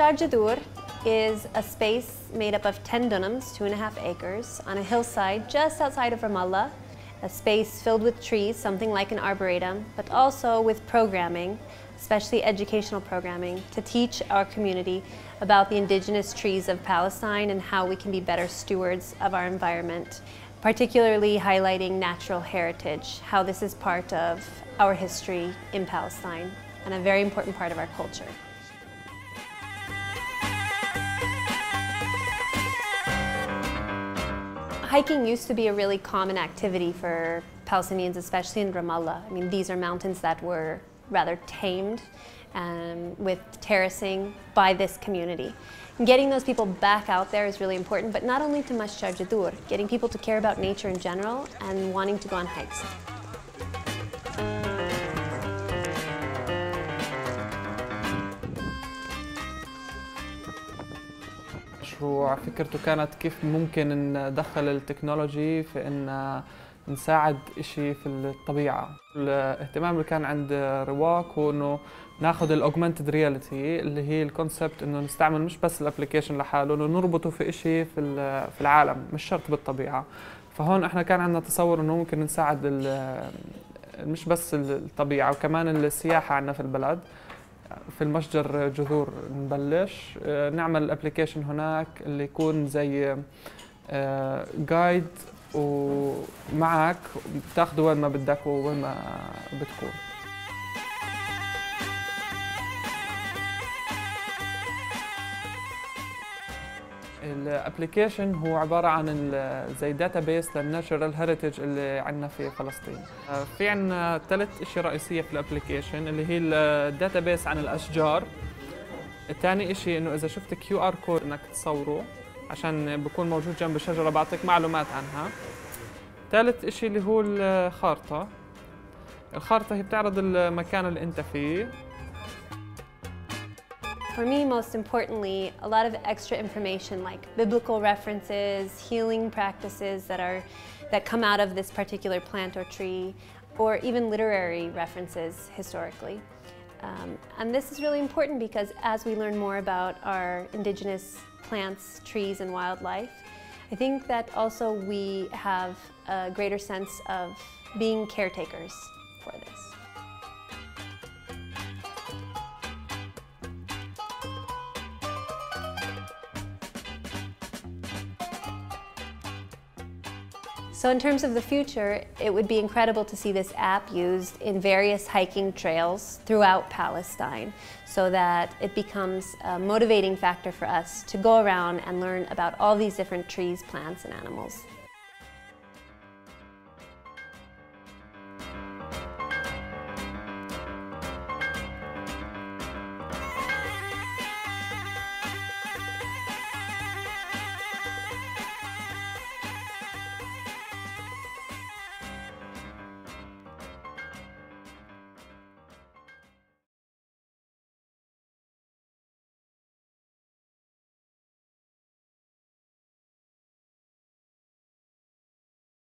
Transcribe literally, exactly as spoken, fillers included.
Mashjar Juthour is a space made up of ten dunams, two and a half acres, on a hillside just outside of Ramallah, a space filled with trees, something like an arboretum, but also with programming, especially educational programming, to teach our community about the indigenous trees of Palestine and how we can be better stewards of our environment, particularly highlighting natural heritage, how this is part of our history in Palestine and a very important part of our culture. Hiking used to be a really common activity for Palestinians, especially in Ramallah. I mean, these are mountains that were rather tamed um, with terracing by this community. And getting those people back out there is really important, but not only to Mashjar Juthour, getting people to care about nature in general and wanting to go on hikes. وفكرته كانت كيف ممكن ندخل التكنولوجي في ان نساعد شيء في الطبيعه. الاهتمام اللي كان عند رواق هو انه ناخذ الاوجمنتد رياليتي اللي هي الكونسبت انه نستعمل مش بس الابلكيشن لحاله، انه نربطه في شيء في في العالم مش شرط بالطبيعه. فهون احنا كان عندنا تصور انه ممكن نساعد مش بس الطبيعه وكمان السياحه عندنا في البلد. في المشجر جذور نبلش نعمل ابلكيشن هناك اللي يكون زي جايد ومعك بتاخده وين ما بدك وين ما بتكون. الابلكيشن هو عباره عن زي داتابيس للناتشرال هيريتج اللي عندنا في فلسطين. في عندنا ثلاث اشياء رئيسيه في الابلكيشن اللي هي الداتابيس عن الاشجار. ثاني شيء انه اذا شفت كيو ار كود انك تصوره عشان بكون موجود جنب الشجره بعطيك معلومات عنها. ثالث شيء اللي هو الخارطه. الخارطه هي بتعرض المكان اللي انت فيه. For me, most importantly, a lot of extra information like biblical references, healing practices that are that come out of this particular plant or tree, or even literary references historically. Um, and this is really important because as we learn more about our indigenous plants, trees, and wildlife, I think that also we have a greater sense of being caretakers for this. So in terms of the future, it would be incredible to see this app used in various hiking trails throughout Palestine so that it becomes a motivating factor for us to go around and learn about all these different trees, plants, and animals.